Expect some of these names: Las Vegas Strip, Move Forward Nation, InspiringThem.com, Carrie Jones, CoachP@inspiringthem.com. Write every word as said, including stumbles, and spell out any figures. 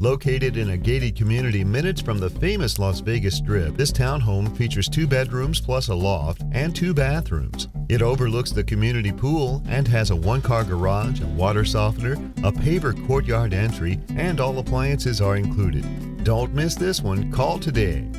Located in a gated community minutes from the famous Las Vegas Strip, this townhome features two bedrooms plus a loft and two bathrooms. It overlooks the community pool and has a one-car garage, a water softener, a paver courtyard entry, and all appliances are included. Don't miss this one. Call today.